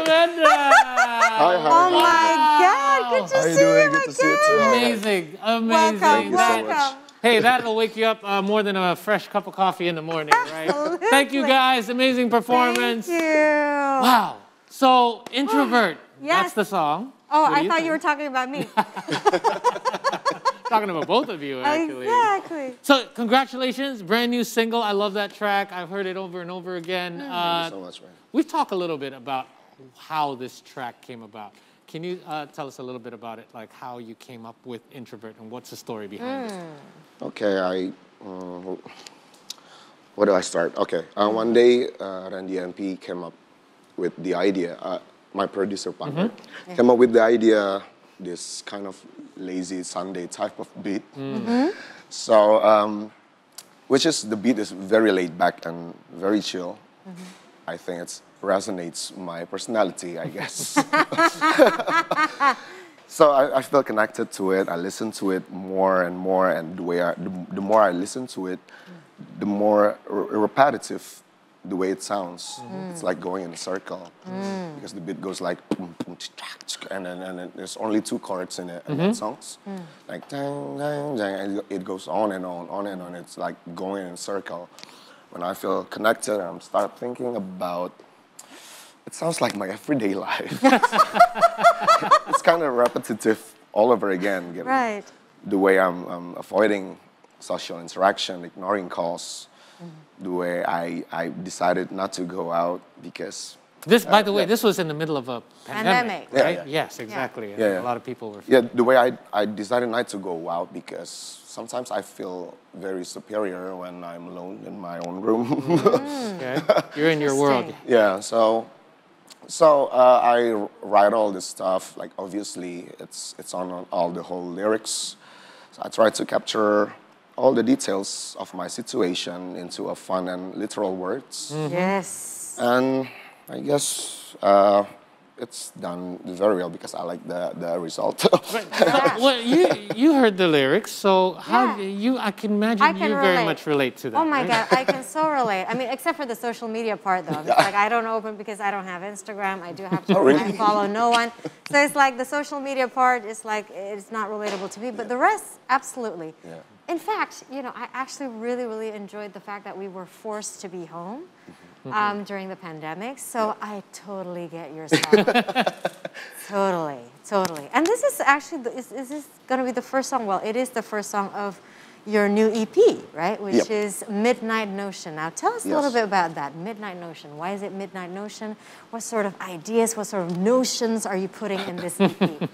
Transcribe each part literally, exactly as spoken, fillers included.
Sumendra! Hi, hi, oh hi. my wow. God, good to How see you doing? Good to see you too. Amazing, amazing. Welcome, welcome. So hey, that'll wake you up uh, more than a fresh cup of coffee in the morning, right? Thank you guys, amazing performance. Thank you. Wow, so Introvert, yes. that's the song. Oh, I you thought think? you were talking about me. Talking about both of you, actually. Exactly. So, congratulations, brand new single. I love that track. I've heard it over and over again. Mm. Uh, Thank you so much, man. We've talked a little bit about how this track came about. Can you uh, tell us a little bit about it, like how you came up with Introvert and what's the story behind mm. it? Okay, I... Uh, where do I start? Okay, uh, one day, uh, Randy M P came up with the idea. Uh, my producer partner, mm-hmm. came up with the idea, this kind of lazy Sunday type of beat. Mm-hmm. So, um, which is, the beat is very laid back and very chill. Mm-hmm. I think it resonates my personality, I guess. So I, I feel connected to it. I listen to it more and more, and the, way I, the, the more I listen to it, the more repetitive the way it sounds, mm. it's like going in a circle mm. because the beat goes like, and then and then there's only two chords in it, and mm-hmm. that songs mm. like, dang, dang, dang, and it goes on and on, on and on. It's like going in a circle. When I feel connected, and I'm start thinking about. It sounds like my everyday life. It's kind of repetitive all over again. Given right. The way I'm, I'm avoiding social interaction, ignoring calls. Mm-hmm. The way I, I decided not to go out because... This, uh, by the way, yeah. this was in the middle of a pandemic, pandemic. right? Yeah, yeah. Yes, exactly. Yeah. Yeah, yeah. A lot of people were... Yeah, the way I, I decided not to go out because sometimes I feel very superior when I'm alone in my own room. Mm-hmm. Okay. You're in your world. Yeah, so so uh, I write all this stuff. Like, obviously, it's, it's on all the whole lyrics. So I try to capture... all the details of my situation into a fun and literal words. Mm-hmm. Yes. And I guess uh, it's done very well because I like the, the result. Right. Yeah. Well, you, you heard the lyrics, so how yeah. you? I can imagine I can you relate. very much relate to that. Oh my right? God, I can so relate. I mean, except for the social media part though. Yeah. Like I don't open because I don't have Instagram. I do have to oh, really? follow no one. So it's like the social media part is like, it's not relatable to me, but yeah. the rest, absolutely. Yeah. In fact, you know, I actually really, really enjoyed the fact that we were forced to be home um, mm-hmm. during the pandemic. So I totally get your song. Totally, totally. And this is actually, is, is this going to be the first song? Well, it is the first song of your new E P, right? Which yep. is Midnight Notion. Now, tell us yes. a little bit about that, Midnight Notion. Why is it Midnight Notion? What sort of ideas, what sort of notions are you putting in this E P?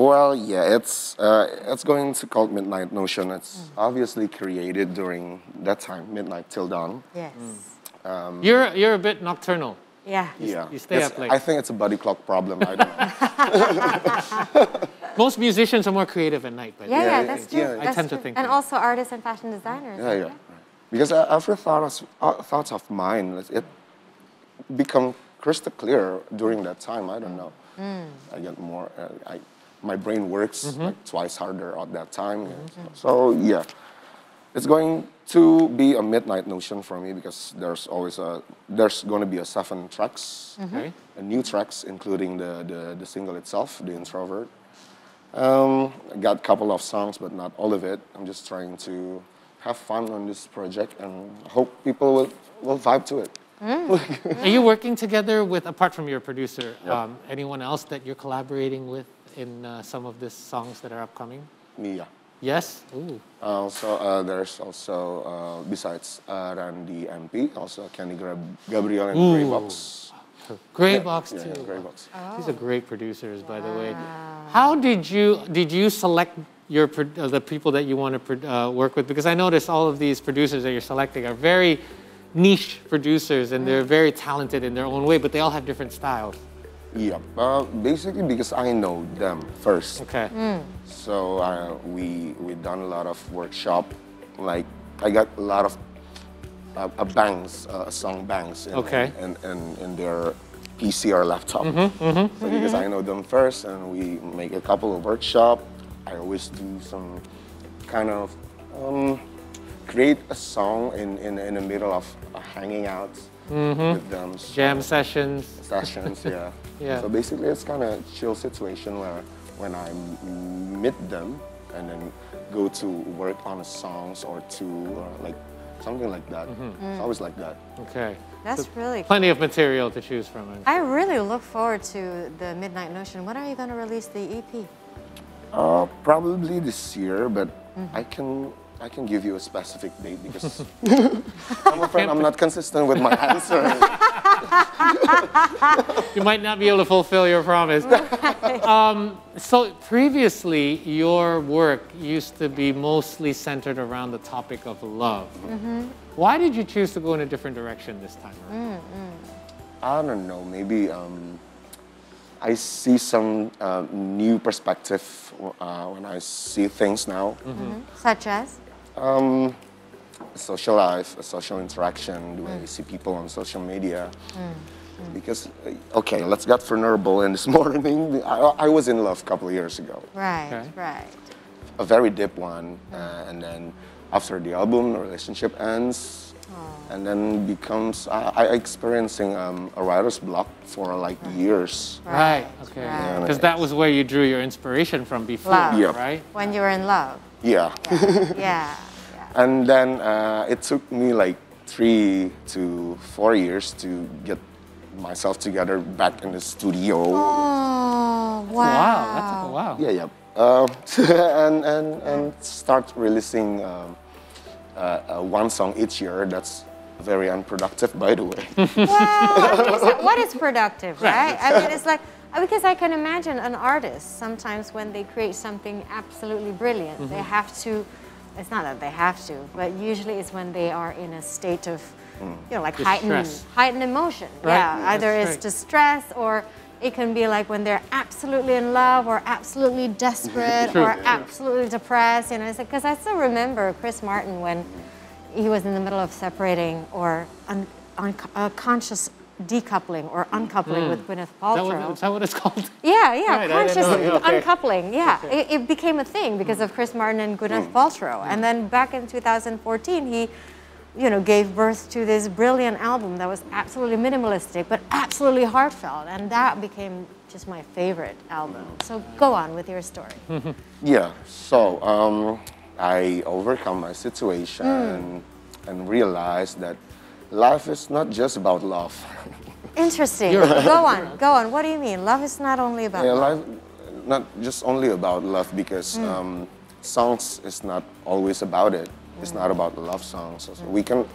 Well, yeah, it's uh, it's going to called Midnight Notion. It's mm. obviously created during that time, midnight till dawn. Yes. Mm. Um, you're you're a bit nocturnal. Yeah. Yeah. You stay it's, up late. I think it's a body clock problem. I don't know. Most musicians are more creative at night. But yeah, yeah, yeah, that's true. Yeah, yeah. I that's tend true. to think. And that. also artists and fashion designers. Yeah, yeah. yeah. Right. Because every thought of, thoughts of mine, it become crystal clear during that time. I don't know. Mm. I get more. Uh, I. My brain works mm-hmm. like twice harder at that time. Mm-hmm. So yeah, it's going to be a midnight notion for me because there's always a, there's going to be a seven tracks, mm-hmm. okay. a new tracks, including the, the, the single itself, The Introvert. Um, I got a couple of songs, but not all of it. I'm just trying to have fun on this project and hope people will, will vibe to it. Mm. Are you working together with, apart from your producer, yep. um, anyone else that you're collaborating with? In uh, some of these songs that are upcoming? Yeah. Yes? Ooh. Uh, so uh, there's also, uh, besides uh, Randy M P, also Kenny Gra Gabriel and Greybox. Greybox yeah. too. Yeah, Greybox. Oh. These are great producers, by wow. the way. How did you, did you select your, uh, the people that you want to uh, work with? Because I noticed all of these producers that you're selecting are very niche producers and they're very talented in their own way, but they all have different styles. Yeah, uh, basically because I know them first. Okay. Mm. So uh, we we done a lot of workshop. Like I got a lot of uh, uh, bangs, uh, song bangs, in, okay, and and in, in their P C or laptop. Mm-hmm, mm-hmm. So because I know them first, and we make a couple of workshop. I always do some kind of um, create a song in in in the middle of uh, hanging out. mm-hmm. with them. Jam um, sessions. Sessions, yeah. yeah. So basically, it's kind of chill situation where when I meet them and then go to work on songs or two, or like something like that. Mm-hmm. mm. It's always like that. Okay. That's so really plenty cool. of material to choose from. I really look forward to the Midnight Notion. When are you going to release the E P? Uh, probably this year, but mm-hmm. I can I can give you a specific date because I'm afraid I'm not consistent with my answer. You might not be able to fulfill your promise. Right. Um, so previously, your work used to be mostly centered around the topic of love. Mm-hmm. Why did you choose to go in a different direction this time around? Mm-hmm. I don't know. Maybe um, I see some uh, new perspective uh, when I see things now. Mm-hmm. Such as? Um, social life, social interaction, the way mm. you see people on social media. Mm. Mm. Because, okay, let's get vulnerable. And this morning, I, I was in love a couple of years ago. Right, okay. right. A very deep one. Mm. Uh, and then after the album, the relationship ends. Aww. And then becomes, I, I experiencing um, a writer's block for like right. years. Right, okay. Because right. that was where you drew your inspiration from before, yeah. right? When you were in love. Yeah. Yeah. yeah. And then uh, it took me like three to four years to get myself together back in the studio. Oh, wow. Wow, that took a while. Yeah, yeah. Uh, and, and, and start releasing um, uh, uh, one song each year. That's very unproductive, by the way. Well, what is, what is productive, right? I mean, it's like, because I can imagine an artist, sometimes when they create something absolutely brilliant, mm-hmm. they have to... It's not that they have to, but usually it's when they are in a state of, mm. you know, like heightened, heightened emotion. Right? Yeah, yeah, either it's right. distress, or it can be like when they're absolutely in love, or absolutely desperate, or yeah. absolutely depressed. You know, it's like, because I still remember Chris Martin when he was in the middle of separating or un, un, uh, conscious decoupling or uncoupling mm. with Gwyneth Paltrow. Is that, what, is that what it's called? Yeah, yeah, right, conscious okay. uncoupling. Yeah, okay. it, it became a thing because mm. of Chris Martin and Gwyneth mm. Paltrow. Mm. And then back in two thousand fourteen, he, you know, gave birth to this brilliant album that was absolutely minimalistic but absolutely heartfelt, and that became just my favorite album. So go on with your story. yeah. So um, I overcome my situation mm. and realized that life is not just about love. Interesting. Go on, go on. What do you mean? Love is not only about yeah, love. Life, not just only about love, because mm. um, songs is not always about it. Mm. It's not about love songs. So mm. We can,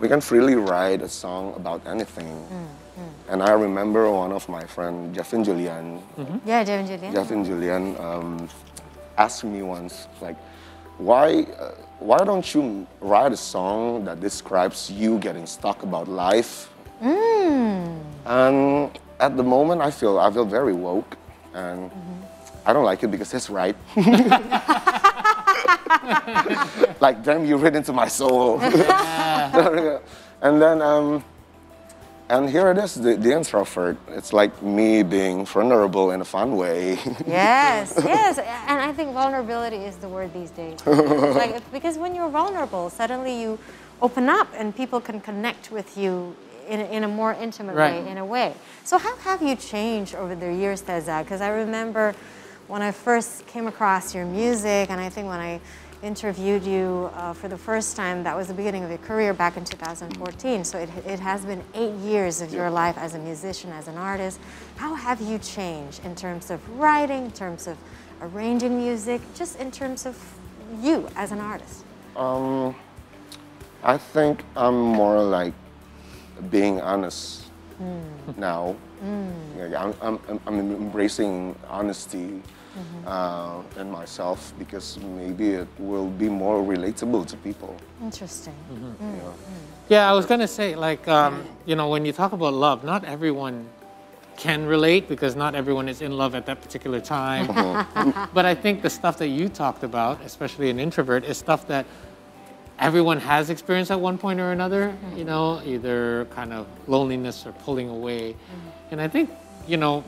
we can freely write a song about anything. Mm. Mm. And I remember one of my friend, Jeff and Julian. Mm-hmm. Yeah, Jeff and Julian. Jeff and Julian um, asked me once, like, why? Uh, Why don't you write a song that describes you getting stuck about life? Mm. And at the moment, I feel I feel very woke, and mm-hmm. I don't like it because it's right. Like, damn, you read into my soul. And then, um, and here it is, the, the introvert. It's like me being vulnerable in a fun way. Yes, yes. And I think vulnerability is the word these days. Like if, because when you're vulnerable, suddenly you open up and people can connect with you in, in a more intimate right. way, in a way. So how have you changed over the years, Teza? Because I remember when I first came across your music, and I think when I interviewed you uh, for the first time, that was the beginning of your career back in two thousand fourteen. So it, it has been eight years of yeah. your life as a musician, as an artist. How have you changed in terms of writing, in terms of arranging music, just in terms of you as an artist? Um, I think I'm more like being honest mm. now. Mm. I'm, I'm, I'm embracing honesty. Mm-hmm. uh, and myself, because maybe it will be more relatable to people. Interesting. Mm-hmm. Mm-hmm. You know? Yeah, I was going to say, like, um, you know, when you talk about love, not everyone can relate because not everyone is in love at that particular time. But I think the stuff that you talked about, especially an introvert, is stuff that everyone has experienced at one point or another, mm-hmm. you know, either kind of loneliness or pulling away. Mm-hmm. And I think, you know,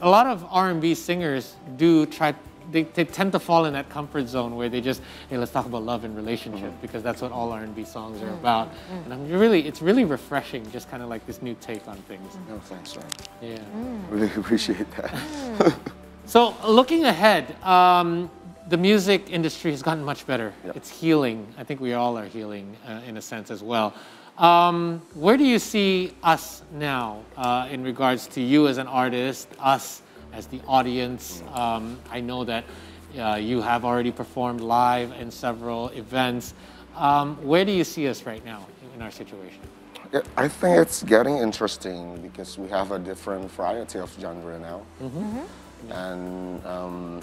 a lot of R and B singers do try they, they tend to fall in that comfort zone where they just, hey, let's talk about love and relationship, mm-hmm. because that's what all R and B songs are about. Mm-hmm. And I'm really, it's really refreshing, just kind of like this new take on things. No, thanks, Ryan. Yeah. Mm. Really appreciate that. Mm. So looking ahead, um, the music industry has gotten much better. Yep. It's healing. I think we all are healing uh, in a sense as well. Um, where do you see us now uh, in regards to you as an artist, us as the audience? Um, I know that uh, you have already performed live in several events. Um, where do you see us right now in our situation? I think it's getting interesting because we have a different variety of genre now. Mm-hmm. Mm-hmm. And um,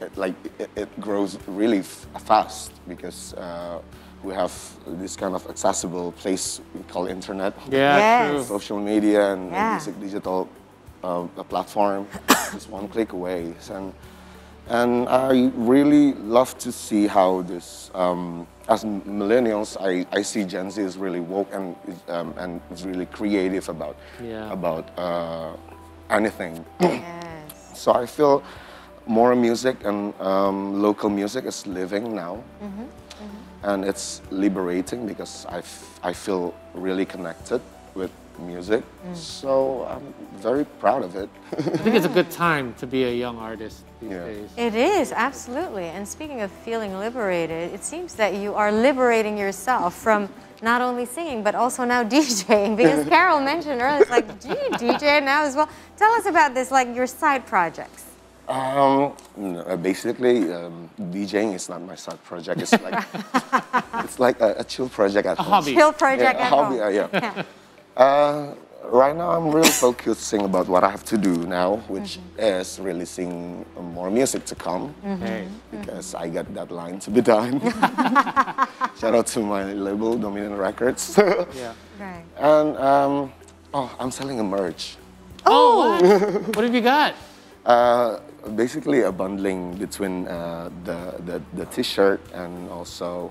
It, like it, it grows really f fast because uh, we have this kind of accessible place we call internet, yeah, yes. true. social media, and yeah. music digital uh, platform, just one click away. And and I really love to see how this, um, as millennials, I, I see Gen Z is really woke and um, and is really creative about yeah. about uh, anything. Yes. So I feel. More music and um, local music is living now, mm-hmm, mm-hmm. and it's liberating because I, f I feel really connected with music, mm. so I'm very proud of it. I think it's a good time to be a young artist these yeah. days. It is, absolutely. And speaking of feeling liberated, it seems that you are liberating yourself from not only singing, but also now DJing, because Carol mentioned earlier, it's like, do you D J now as well? Tell us about this, like your side projects. Um, no, basically, um, DJing is not my side project. It's like it's like a, a chill project at a home. Hobby. Chill project yeah, at a hobby, home. Uh, yeah. yeah. Uh, right now, I'm really focusing about what I have to do now, which mm-hmm. is releasing more music to come, mm-hmm. because mm-hmm. I got that line to be done. Shout out to my label, Dominion Records. yeah. Right. And um, oh, I'm selling a merch. Oh, what? What have you got? Uh, basically a bundling between uh, the, the, the t-shirt and also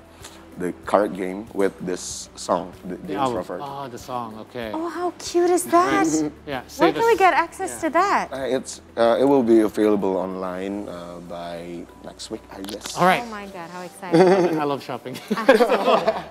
the card game with this song, the, the oh, Introvert. Oh, the song, okay. Oh, how cute is that? yeah, Where can us. we get access yeah. to that? Uh, it's, uh, it will be available online uh, by next week, I guess. All right. Oh my God, how exciting. I love shopping.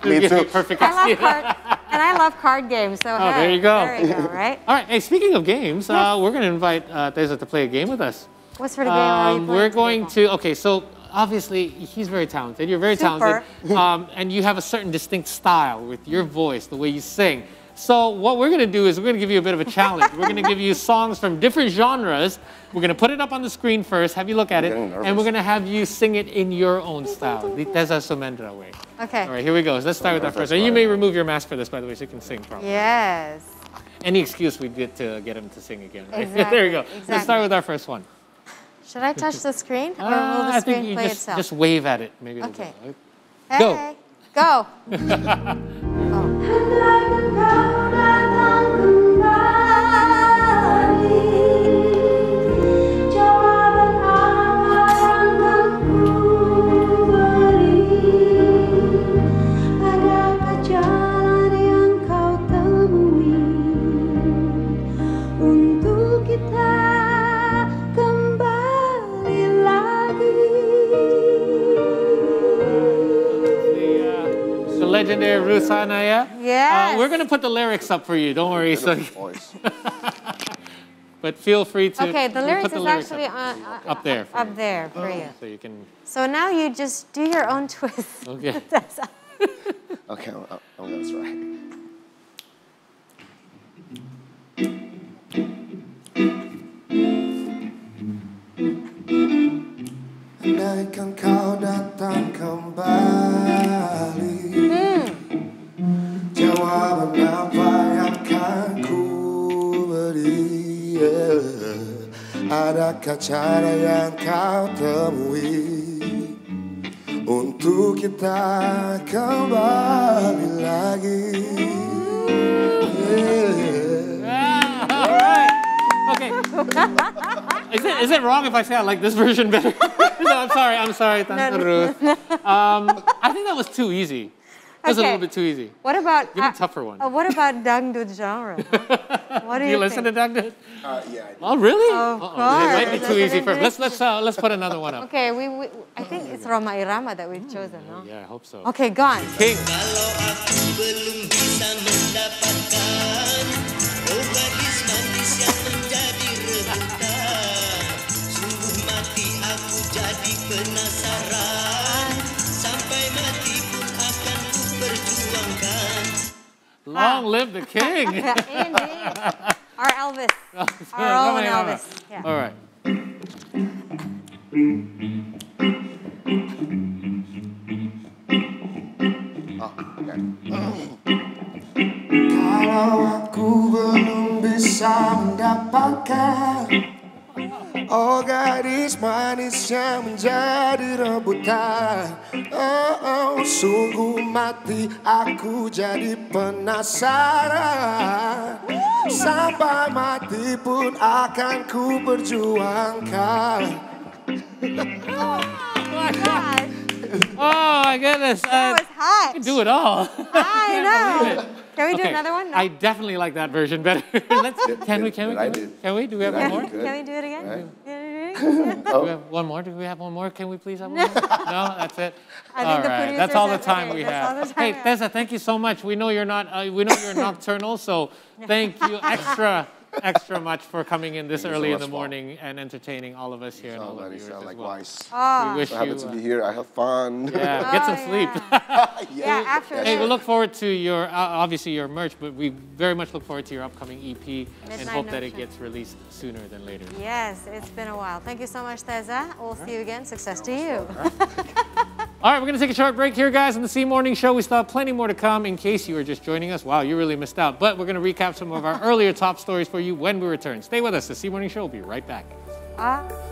Me too. Perfect. I love card. And I love card games, so oh, hey, there you go. There you go, right? All right. Hey, speaking of games, yes. uh, we're going to invite uh, Teza to play a game with us. What sort of game um, are you playing? We're going to. Okay, so obviously he's very talented. You're very Super. talented, um, and you have a certain distinct style with your voice, the way you sing. So what we're going to do is we're going to give you a bit of a challenge. We're going to give you songs from different genres. We're going to put it up on the screen first, have you look at I'm it, and we're going to have you sing it in your own style, the Teza Sumendra way. Okay. All right, here we go. So let's start with that first. And you may remove your mask for this, by the way, so you can sing properly. Yes. Any excuse we get to get him to sing again. Right? Exactly. There we go. Exactly. Let's start with our first one. Should I touch the screen, or uh, will the screen I think you play just, itself? Just wave at it. Maybe it'll okay. go. Hey, go. Hey. Go. oh. Legendary Rusana, yeah? Yes. Uh, we're going to put the lyrics up for you, don't worry. So. But feel free to Okay, the lyrics put the is lyrics actually up, on, uh, up there. For up you. there for oh. you. So you can... So now you just do your own twist. Okay. That's okay, I'm, I'm going to try. Andaikan kau datang kembali, jawaban apa yang akan ku beri? Adakah cara yang kau temui untuk kita kembali lagi? Yeah, all right. Okay. Is it, is it wrong if I say I like this version better? No, I'm sorry, I'm sorry. No, no, no. Um, I think that was too easy. That was okay. a little bit too easy. What about... Give uh, a tougher one. Uh, what about Dangdut genre? What do, do you, you listen think? to Dangdut? Uh, yeah, I do. Oh, really? Of uh-oh. course. It might be too easy for him. Let's, let's, uh, let's put another one up. Okay, we, we, I think oh, it's go. Rama Irama that we've mm, chosen, no? Yeah, I hope so. Okay, gone. King. Long live the king. Yeah, indeed. Our Elvis. Oh, sorry, Our own Elvis. Yeah. All right. Oh, okay. Kalau aku belum bisa mendapatkan oh gadis manisnya menjadi rebutan. Oh, oh sungguh mati aku jadi penasaran. Sampai mati pun akan ku berjuangkan. Oh my gosh. Oh my goodness. That uh, was hot. You can do it all. I know. Can we do okay. another one? No? I definitely like that version better. Let's, can we? Can we? Can we? Can we? Do we have one more? Can we do it again? Right. Do we have one more? Do we have one more? Can we please have one more? No, that's it. I all think right, the that's all the time we have. Time hey, Teza, thank you so much. We know you're not. Uh, we know you're nocturnal, so thank you extra, extra much for coming in this thank early so in the morning fun. and entertaining all of us here. And all of you sound like wise. Oh. We wish so you. Happy to be here. I have fun. Yeah, oh, get some sleep. Yeah, after Hey, we we'll look forward to your, uh, obviously your merch, but we very much look forward to your upcoming E P Midnight and hope Notion. that it gets released sooner than later. Yes, it's been a while. Thank you so much, Teza. We'll right. see you again. Success to you. All right. All right, we're going to take a short break here, guys, on the C Morning Show. We still have plenty more to come in case you are just joining us. Wow, you really missed out. But we're going to recap some of our earlier top stories for you when we return. Stay with us. The C Morning Show will be right back. Uh